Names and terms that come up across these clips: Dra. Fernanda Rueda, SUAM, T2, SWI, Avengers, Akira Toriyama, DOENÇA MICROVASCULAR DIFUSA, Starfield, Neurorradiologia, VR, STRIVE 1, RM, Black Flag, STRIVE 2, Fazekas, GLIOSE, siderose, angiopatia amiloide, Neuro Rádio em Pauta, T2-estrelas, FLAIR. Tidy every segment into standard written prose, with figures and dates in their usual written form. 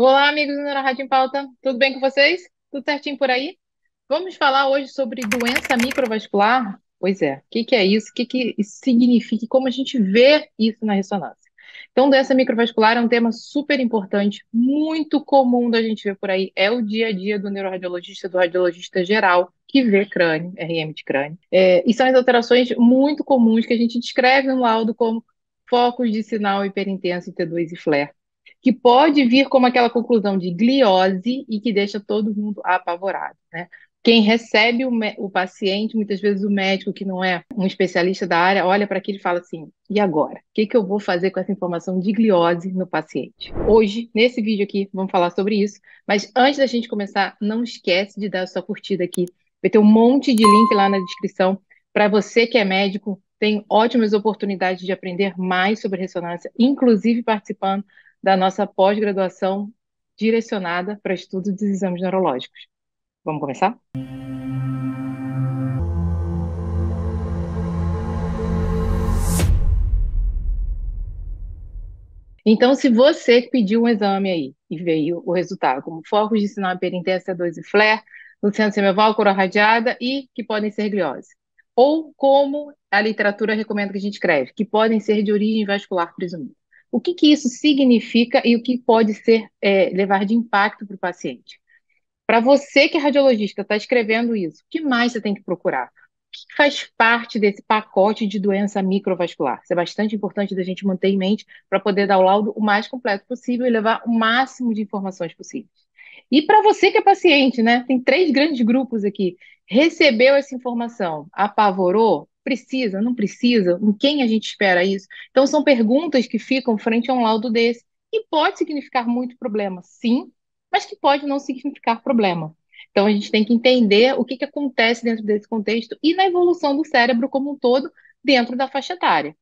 Olá, amigos do Neuro Rádio em Pauta, tudo bem com vocês? Tudo certinho por aí? Vamos falar hoje sobre doença microvascular? Pois é, o que é isso? O que significa e como a gente vê isso na ressonância? Então, doença microvascular é um tema super importante, muito comum da gente ver por aí, é o dia a dia do neurorradiologista, do radiologista geral, que vê crânio, RM de crânio. E são as alterações muito comuns que a gente descreve no laudo como focos de sinal hiperintenso, T2 e FLAIR, que pode vir como aquela conclusão de gliose e que deixa todo mundo apavorado, né? Quem recebe o paciente, muitas vezes o médico que não é um especialista da área, olha para aquilo e fala assim, e agora? O que eu vou fazer com essa informação de gliose no paciente? Hoje, nesse vídeo aqui, vamos falar sobre isso, mas antes da gente começar, não esquece de dar a sua curtida aqui, vai ter um monte de link lá na descrição, para você que é médico, tem ótimas oportunidades de aprender mais sobre ressonância, inclusive participando da nossa pós-graduação direcionada para estudo dos exames neurológicos. Vamos começar? Então, se você pediu um exame aí e veio o resultado, como focos de sinal hiperintenso T2 e FLAIR, no centro semivalvular, coroa radiada e que podem ser gliose. Ou como a literatura recomenda que a gente escreve, que podem ser de origem vascular presumida. O que isso significa e o que pode ser levar de impacto para o paciente? Para você que é radiologista, está escrevendo isso, o que mais você tem que procurar? O que faz parte desse pacote de doença microvascular? Isso é bastante importante da gente manter em mente para poder dar o laudo o mais completo possível e levar o máximo de informações possíveis. E para você que é paciente, né? Tem três grandes grupos aqui. Recebeu essa informação, apavorou? Precisa, não precisa, em quem a gente espera isso? Então, são perguntas que ficam frente a um laudo desse, que pode significar muito problema, sim, mas que pode não significar problema. Então, a gente tem que entender o que acontece dentro desse contexto e na evolução do cérebro como um todo, dentro da faixa etária.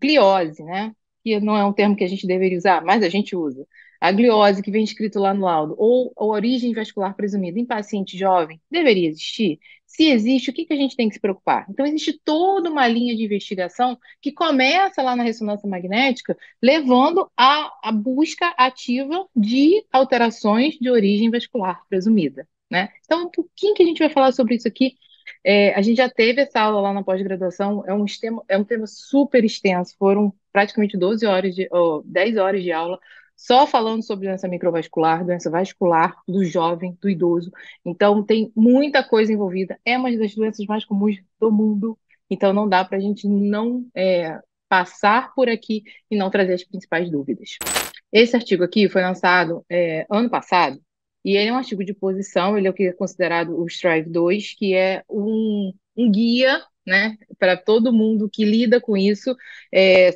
Gliose, né? Que não é um termo que a gente deveria usar, mas a gente usa. A gliose que vem escrito lá no laudo, ou a origem vascular presumida em paciente jovem, deveria existir? Se existe, o que a gente tem que se preocupar? Então, existe toda uma linha de investigação que começa lá na ressonância magnética, levando à busca ativa de alterações de origem vascular presumida, né? Então, um pouquinho que a gente vai falar sobre isso aqui. A gente já teve essa aula lá na pós-graduação, é um tema super extenso, foram praticamente 10 horas de aula, só falando sobre doença vascular do jovem, do idoso. Então, tem muita coisa envolvida. É uma das doenças mais comuns do mundo. Então, não dá para a gente não passar por aqui e não trazer as principais dúvidas. Esse artigo aqui foi lançado ano passado, e ele é um artigo de posição, ele é o que é considerado o STRIVE 2, que é um guia, né, para todo mundo que lida com isso,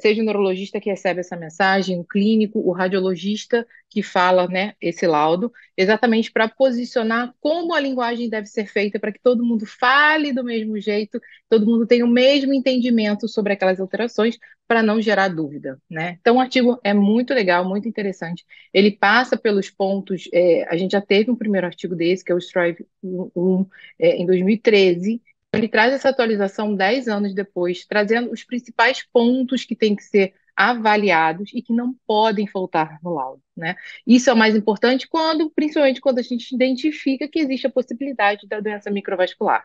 seja o neurologista que recebe essa mensagem, o clínico, o radiologista que fala, né, esse laudo, exatamente para posicionar como a linguagem deve ser feita para que todo mundo fale do mesmo jeito, todo mundo tenha o mesmo entendimento sobre aquelas alterações para não gerar dúvida, né? Então o artigo é muito legal, muito interessante, ele passa pelos pontos, a gente já teve um primeiro artigo desse, que é o STRIVE 1, em 2013, ele traz essa atualização 10 anos depois, trazendo os principais pontos que têm que ser avaliados e que não podem faltar no laudo, né? Isso é o mais importante, principalmente quando a gente identifica que existe a possibilidade da doença microvascular.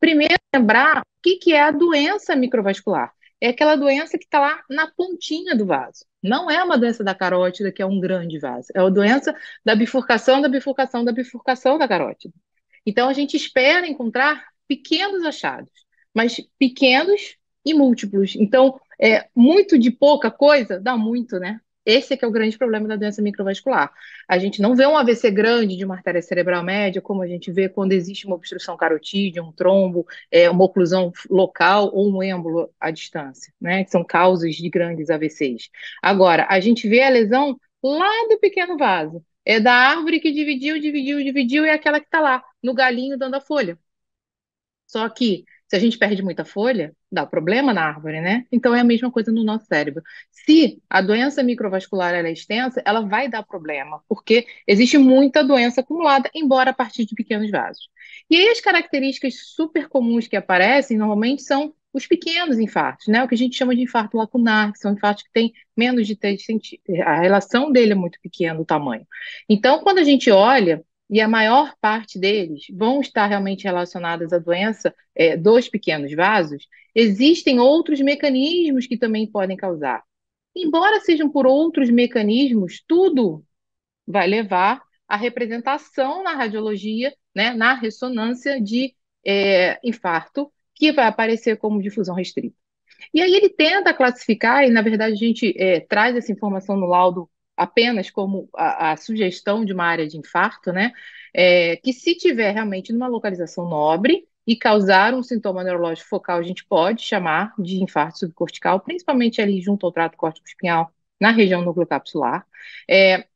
Primeiro, lembrar o que é a doença microvascular. É aquela doença que está lá na pontinha do vaso. Não é uma doença da carótida, que é um grande vaso. É a doença da bifurcação, da bifurcação, da bifurcação da carótida. Então, a gente espera encontrar pequenos achados, mas pequenos e múltiplos. Então, muito de pouca coisa dá muito, né? Esse é que é o grande problema da doença microvascular. A gente não vê um AVC grande de uma artéria cerebral média, como a gente vê quando existe uma obstrução carotídea, um trombo, uma oclusão local ou um êmbolo à distância, né? Que são causas de grandes AVCs. Agora, a gente vê a lesão lá do pequeno vaso. É da árvore que dividiu, e é aquela que está lá, no galinho dando a folha. Só que, se a gente perde muita folha, dá problema na árvore, né? Então, é a mesma coisa no nosso cérebro. Se a doença microvascular é extensa, ela vai dar problema, porque existe muita doença acumulada, embora a partir de pequenos vasos. E aí, as características super comuns que aparecem, normalmente, são os pequenos infartos, né? O que a gente chama de infarto lacunar, que são infartos que têm menos de 3 centímetros. A relação dele é muito pequena, o tamanho. Então, quando a gente olha, e a maior parte deles vão estar realmente relacionadas à doença dos pequenos vasos, existem outros mecanismos que também podem causar. Embora sejam por outros mecanismos, tudo vai levar à representação na radiologia, né, na ressonância de infarto, que vai aparecer como difusão restrita. E aí ele tenta classificar, e na verdade a gente traz essa informação no laudo apenas como a sugestão de uma área de infarto, né? Que se tiver realmente numa localização nobre e causar um sintoma neurológico focal, a gente pode chamar de infarto subcortical, principalmente ali junto ao trato córtico-espinhal, na região nucleocapsular.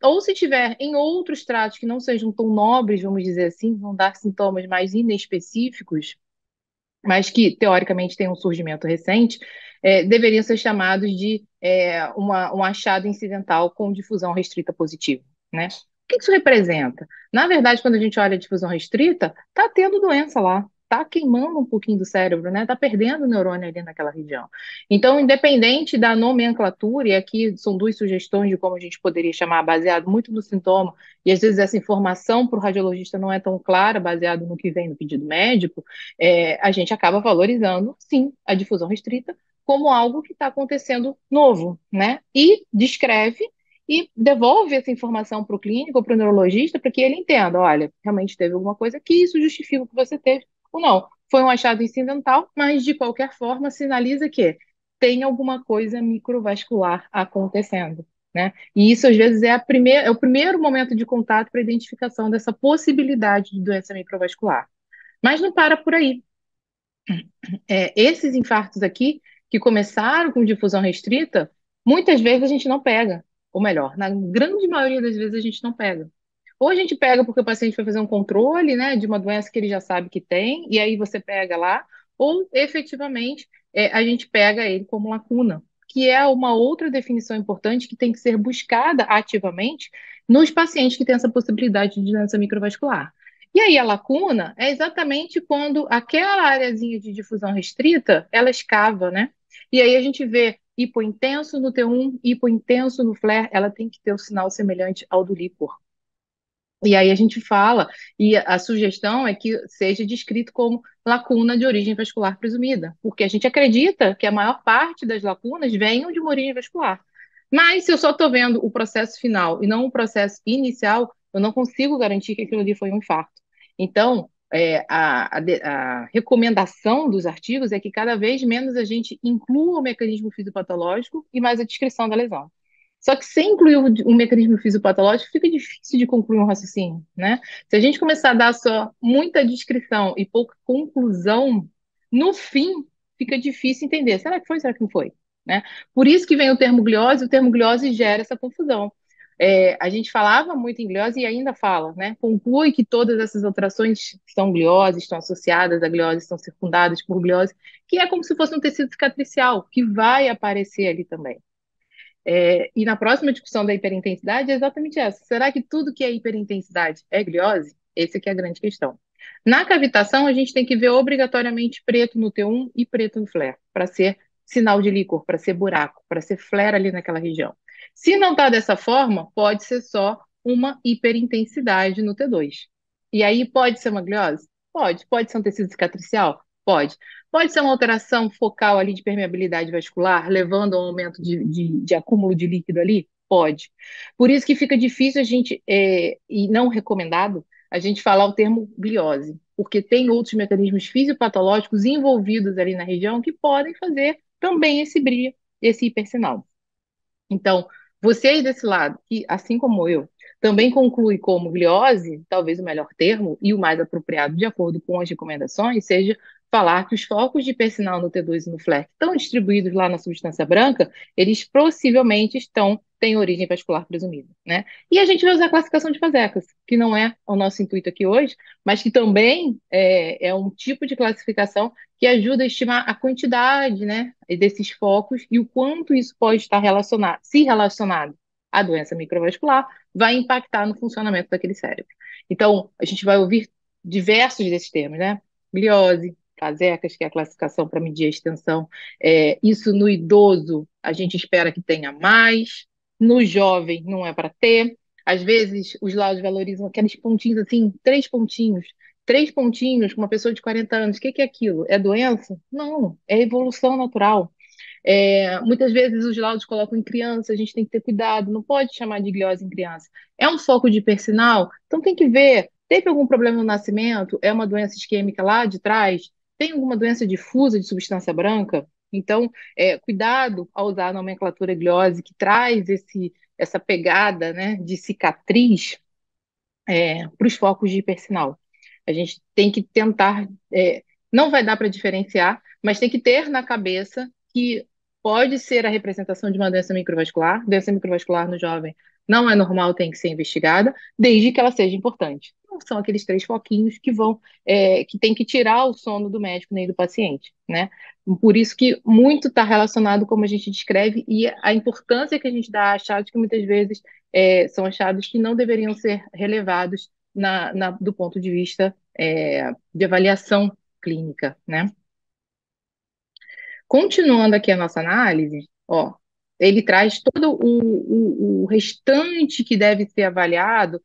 Ou se tiver em outros tratos que não sejam tão nobres, vamos dizer assim, vão dar sintomas mais inespecíficos, mas que teoricamente tem um surgimento recente, deveriam ser chamados de um achado incidental com difusão restrita positiva, né? O que isso representa? Na verdade, quando a gente olha a difusão restrita, está tendo doença lá, está queimando um pouquinho do cérebro, né? Está perdendo o neurônio ali naquela região. Então, independente da nomenclatura, e aqui são duas sugestões de como a gente poderia chamar, baseado muito no sintoma, e às vezes essa informação para o radiologista não é tão clara, baseado no que vem no pedido médico, a gente acaba valorizando, sim, a difusão restrita como algo que está acontecendo novo, né? E descreve e devolve essa informação para o clínico, para o neurologista, para que ele entenda, olha, realmente teve alguma coisa que isso justifica o que você teve. Ou não, foi um achado incidental, mas de qualquer forma sinaliza que tem alguma coisa microvascular acontecendo, né? E isso às vezes é o primeiro momento de contato para a identificação dessa possibilidade de doença microvascular. Mas não para por aí. Esses infartos aqui, que começaram com difusão restrita, muitas vezes a gente não pega. Ou melhor, na grande maioria das vezes a gente não pega. Ou a gente pega porque o paciente foi fazer um controle, né, de uma doença que ele já sabe que tem, e aí você pega lá, ou efetivamente a gente pega ele como lacuna, que é uma outra definição importante que tem que ser buscada ativamente nos pacientes que têm essa possibilidade de doença microvascular. E aí a lacuna é exatamente quando aquela areazinha de difusão restrita, ela escava, né? E aí a gente vê hipointenso no T1, hipointenso no FLAIR, ela tem que ter um sinal semelhante ao do líquor. E aí a gente fala, e a sugestão é que seja descrito como lacuna de origem vascular presumida, porque a gente acredita que a maior parte das lacunas venham de uma origem vascular. Mas se eu só estou vendo o processo final e não o processo inicial, eu não consigo garantir que aquilo ali foi um infarto. Então, a recomendação dos artigos é que cada vez menos a gente inclua o mecanismo fisiopatológico e mais a descrição da lesão. Só que sem incluir um mecanismo fisiopatológico, fica difícil de concluir um raciocínio, né? Se a gente começar a dar só muita descrição e pouca conclusão, no fim fica difícil entender. Será que foi? Será que não foi? Né? Por isso que vem o termo gliose. O termo gliose gera essa confusão. A gente falava muito em gliose e ainda fala, né? Conclui que todas essas alterações são gliose, estão associadas à gliose, estão circundadas por gliose, que é como se fosse um tecido cicatricial, que vai aparecer ali também. E na próxima discussão da hiperintensidade é exatamente essa. Será que tudo que é hiperintensidade é gliose? Essa aqui é a grande questão. Na cavitação, a gente tem que ver obrigatoriamente preto no T1 e preto no flare, para ser sinal de líquor, para ser buraco, para ser flare ali naquela região. Se não está dessa forma, pode ser só uma hiperintensidade no T2. E aí pode ser uma gliose? Pode. Pode ser um tecido cicatricial? Pode. Pode ser uma alteração focal ali de permeabilidade vascular, levando a um aumento de acúmulo de líquido ali? Pode. Por isso que fica difícil a gente, e não recomendado, a gente falar o termo gliose, porque tem outros mecanismos fisiopatológicos envolvidos ali na região que podem fazer também esse brilho, esse hipersinal. Então, você aí desse lado, que assim como eu, também conclui como gliose, talvez o melhor termo e o mais apropriado de acordo com as recomendações, seja falar que os focos de hipersinal no T2 e no FLAIR que estão distribuídos lá na substância branca, eles possivelmente têm origem vascular presumida, né? E a gente vai usar a classificação de Fazekas, que não é o nosso intuito aqui hoje, mas que também é um tipo de classificação que ajuda a estimar a quantidade, né, desses focos e o quanto isso pode estar relacionado, se relacionado à doença microvascular, vai impactar no funcionamento daquele cérebro. Então, a gente vai ouvir diversos desses termos, né? Gliose, Fazekas, que é a classificação para medir a extensão, isso no idoso a gente espera que tenha mais, no jovem não é para ter. Às vezes os laudos valorizam aqueles pontinhos assim, três pontinhos com uma pessoa de 40 anos, o que é aquilo? É doença? Não, é evolução natural. Muitas vezes os laudos colocam em criança, a gente tem que ter cuidado, não pode chamar de gliose em criança. É um foco de hipersinal? Então tem que ver, teve algum problema no nascimento? É uma doença isquêmica lá de trás? Tem alguma doença difusa de substância branca? Então, cuidado ao usar a nomenclatura gliose, que traz essa pegada, né, de cicatriz para os focos de hipersinal. A gente tem que tentar, não vai dar para diferenciar, mas tem que ter na cabeça que pode ser a representação de uma doença microvascular no jovem não é normal, tem que ser investigada, desde que ela seja importante. Então, são aqueles três foquinhos que vão, que tem que tirar o sono do médico nem do paciente, né? Por isso que muito está relacionado como a gente descreve e a importância que a gente dá a achados que muitas vezes são achados que não deveriam ser relevados do ponto de vista de avaliação clínica, né? Continuando aqui a nossa análise, ó, ele traz todo o restante que deve ser avaliado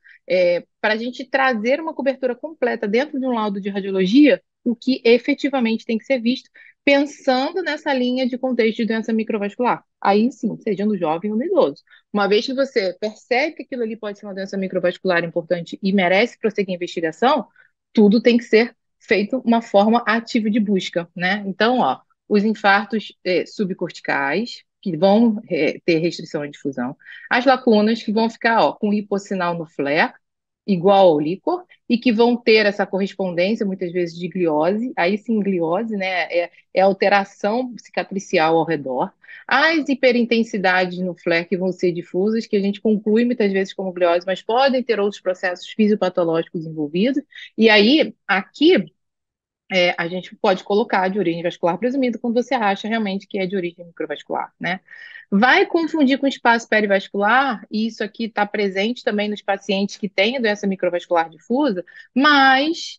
para a gente trazer uma cobertura completa dentro de um laudo de radiologia, o que efetivamente tem que ser visto, pensando nessa linha de contexto de doença microvascular. Aí sim, seja no jovem ou no idoso. Uma vez que você percebe que aquilo ali pode ser uma doença microvascular importante e merece prosseguir a investigação, tudo tem que ser feito uma forma ativa de busca, né? Então, ó, os infartos subcorticais, que vão ter restrição à difusão, as lacunas que vão ficar com hipossinal no FLAIR, igual ao líquor, e que vão ter essa correspondência, muitas vezes, de gliose, aí sim gliose, né, é alteração cicatricial ao redor, as hiperintensidades no FLAIR que vão ser difusas, que a gente conclui muitas vezes como gliose, mas podem ter outros processos fisiopatológicos envolvidos, e aí, aqui, a gente pode colocar de origem vascular presumida quando você acha realmente que é de origem microvascular, né? Vai confundir com espaço perivascular, e isso aqui está presente também nos pacientes que têm doença microvascular difusa, mas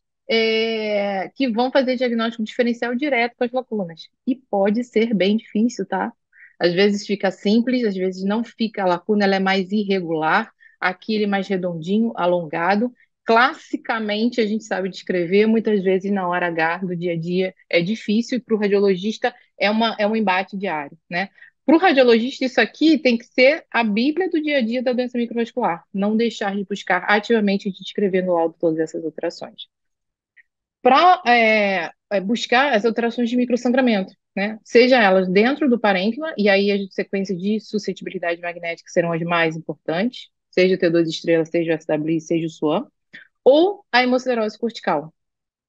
que vão fazer diagnóstico diferencial direto com as lacunas. E pode ser bem difícil, tá? Às vezes fica simples, às vezes não fica. A lacuna ela é mais irregular, aqui ele é mais redondinho, alongado. Classicamente, a gente sabe descrever, muitas vezes na hora H do dia a dia é difícil e para o radiologista é um embate diário, né? Para o radiologista, isso aqui tem que ser a bíblia do dia a dia da doença microvascular, não deixar de buscar ativamente de descrever no laudo todas essas alterações. Para buscar as alterações de microsangramento, né? Seja elas dentro do parênquima, e aí a sequência de suscetibilidade magnética serão as mais importantes, seja o T2-estrelas, seja o SWI, seja o SUAM, ou a hemocerose cortical,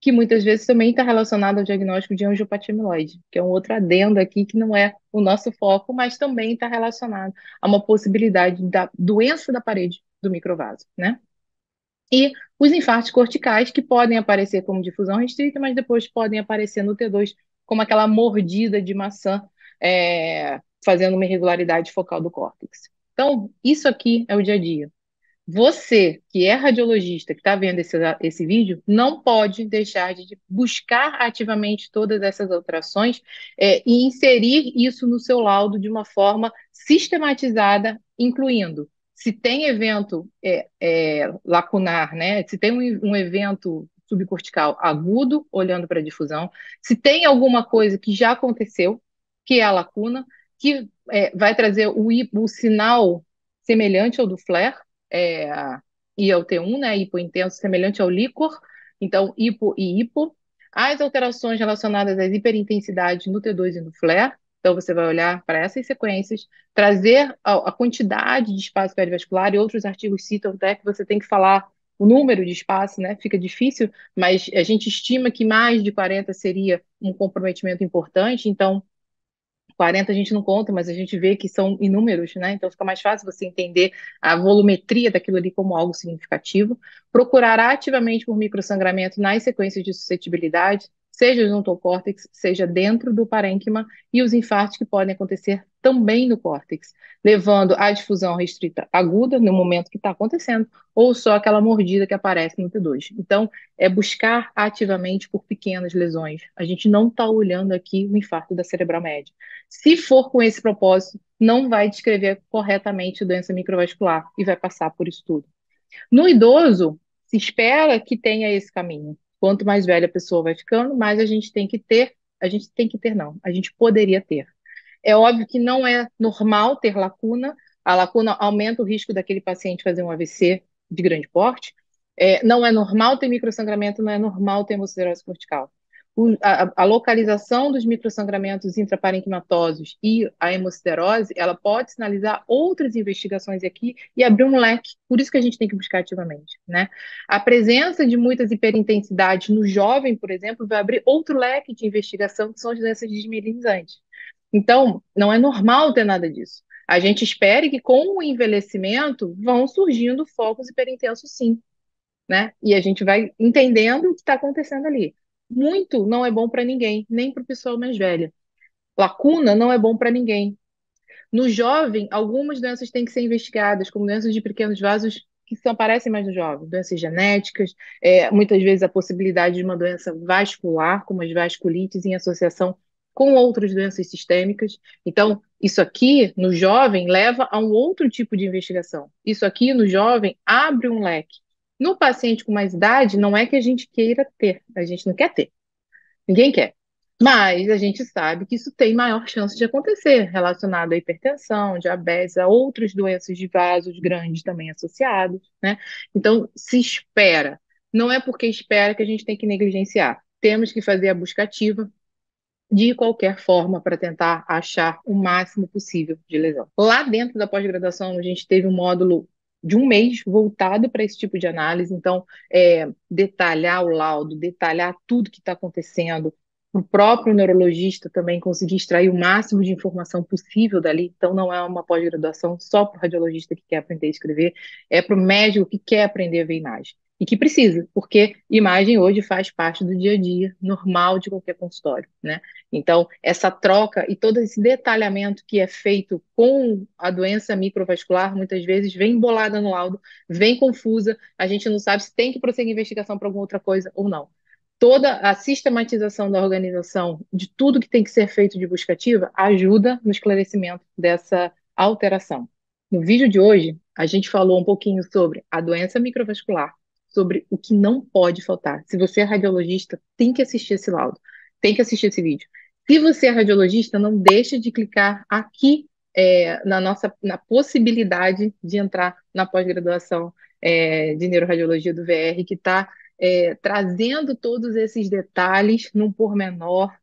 que muitas vezes também está relacionada ao diagnóstico de angiopatia amiloide, que é um outro adendo aqui que não é o nosso foco, mas também está relacionado a uma possibilidade da doença da parede do microvaso, né? E os infartos corticais, que podem aparecer como difusão restrita, mas depois podem aparecer no T2 como aquela mordida de maçã, fazendo uma irregularidade focal do córtex. Então, isso aqui é o dia a dia. Você, que é radiologista, que está vendo esse vídeo, não pode deixar de buscar ativamente todas essas alterações e inserir isso no seu laudo de uma forma sistematizada, incluindo se tem evento lacunar, né? Se tem um evento subcortical agudo, olhando para a difusão, se tem alguma coisa que já aconteceu, que é a lacuna, que vai trazer o sinal semelhante ao do FLAIR, e ao T1, né, hipointenso, semelhante ao líquor, então hipo e hipo, as alterações relacionadas às hiperintensidades no T2 e no FLAIR, então você vai olhar para essas sequências, trazer a quantidade de espaço perivascular, e outros artigos citam até que você tem que falar o número de espaço, né, fica difícil, mas a gente estima que mais de 40 seria um comprometimento importante, então 40 a gente não conta, mas a gente vê que são inúmeros, né? Então fica mais fácil você entender a volumetria daquilo ali como algo significativo. Procurar ativamente por microsangramento nas sequências de suscetibilidade, seja junto ao córtex, seja dentro do parênquima, e os infartos que podem acontecer também no córtex, levando à difusão restrita aguda no momento que está acontecendo, ou só aquela mordida que aparece no T2. Então, é buscar ativamente por pequenas lesões. A gente não está olhando aqui o infarto da cerebral média. Se for com esse propósito, não vai descrever corretamente doença microvascular e vai passar por isso tudo. No idoso, se espera que tenha esse caminho. Quanto mais velha a pessoa vai ficando, mais a gente tem que ter, a gente poderia ter. É óbvio que não é normal ter lacuna, a lacuna aumenta o risco daquele paciente fazer um AVC de grande porte, não é normal ter microsangramento, não é normal ter hemossidrose cortical. A localização dos microsangramentos intraparenquimatosos e a hemossidrose, ela pode sinalizar outras investigações aqui e abrir um leque, por isso que a gente tem que buscar ativamente, né? A presença de muitas hiperintensidades no jovem, por exemplo, vai abrir outro leque de investigação, que são as doenças desmielinizantes. Então, não é normal ter nada disso. A gente espera que com o envelhecimento vão surgindo focos hiperintensos, sim, né? E a gente vai entendendo o que está acontecendo ali. Muito não é bom para ninguém, nem para o pessoal mais velho. Lacuna não é bom para ninguém. No jovem, algumas doenças têm que ser investigadas, como doenças de pequenos vasos que aparecem mais no jovem, doenças genéticas, muitas vezes a possibilidade de uma doença vascular, como as vasculites, em associação com outras doenças sistêmicas. Então, isso aqui, no jovem, leva a um outro tipo de investigação. Isso aqui, no jovem, abre um leque. No paciente com mais idade, não é que a gente queira ter, a gente não quer ter, ninguém quer, mas a gente sabe que isso tem maior chance de acontecer, relacionado à hipertensão, diabetes, a outras doenças de vasos grandes também associados, né? Então, se espera, não é porque espera que a gente tem que negligenciar, temos que fazer a busca ativa de qualquer forma para tentar achar o máximo possível de lesão. Lá dentro da pós-graduação, a gente teve um módulo de um mês voltado para esse tipo de análise, então detalhar o laudo, detalhar tudo que está acontecendo, o próprio neurologista também conseguir extrair o máximo de informação possível dali, então não é uma pós-graduação só para o radiologista que quer aprender a escrever, é para o médico que quer aprender a ver imagem, e que precisa, porque imagem hoje faz parte do dia a dia normal de qualquer consultório, né? Então, essa troca e todo esse detalhamento que é feito com a doença microvascular, muitas vezes vem embolada no laudo, vem confusa, a gente não sabe se tem que prosseguir a investigação para alguma outra coisa ou não. Toda a sistematização da organização de tudo que tem que ser feito de busca ativa ajuda no esclarecimento dessa alteração. No vídeo de hoje, a gente falou um pouquinho sobre a doença microvascular, sobre o que não pode faltar. Se você é radiologista, tem que assistir esse laudo, tem que assistir esse vídeo. Se você é radiologista, não deixa de clicar aqui na possibilidade de entrar na pós-graduação de Neurorradiologia do VR, que está trazendo todos esses detalhes num pormenor,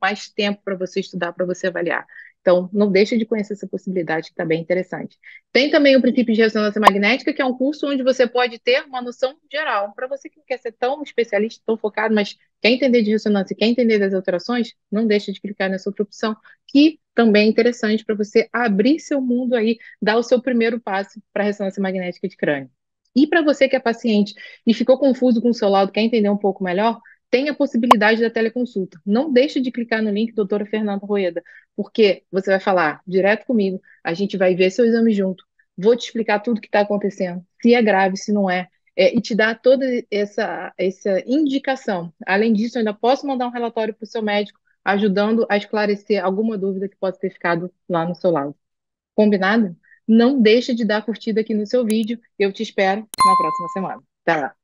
mais tempo para você estudar, para você avaliar. Então, não deixa de conhecer essa possibilidade, que está bem interessante. Tem também o princípio de ressonância magnética, que é um curso onde você pode ter uma noção geral. Para você que não quer ser tão especialista, tão focado, mas quer entender de ressonância, quer entender das alterações, não deixa de clicar nessa outra opção, que também é interessante para você abrir seu mundo aí, dar o seu primeiro passo para a ressonância magnética de crânio. E para você que é paciente e ficou confuso com o seu laudo, quer entender um pouco melhor, tem a possibilidade da teleconsulta. Não deixe de clicar no link Dra. Fernanda Rueda, porque você vai falar direto comigo, a gente vai ver seu exame junto, vou te explicar tudo que está acontecendo, se é grave, se não é, e te dar toda essa indicação. Além disso, eu ainda posso mandar um relatório para o seu médico, ajudando a esclarecer alguma dúvida que pode ter ficado lá no seu laudo. Combinado? Não deixe de dar curtida aqui no seu vídeo, eu te espero na próxima semana. Até lá!